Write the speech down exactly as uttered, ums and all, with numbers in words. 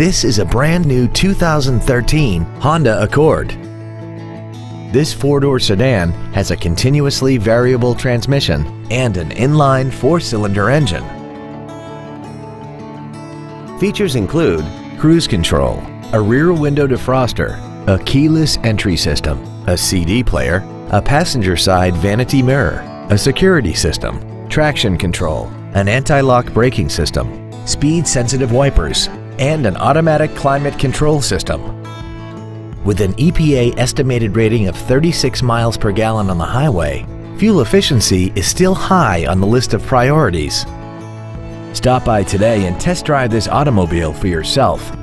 This is a brand new two thousand thirteen Honda Accord. This four-door sedan has a continuously variable transmission and an inline four-cylinder engine. Features include cruise control, a rear window defroster, a keyless entry system, a C D player, a passenger side vanity mirror, a security system, traction control, an anti-lock braking system, speed-sensitive wipers, and an automatic climate control system. With an E P A estimated rating of thirty-six miles per gallon on the highway, fuel efficiency is still high on the list of priorities. Stop by today and test drive this automobile for yourself.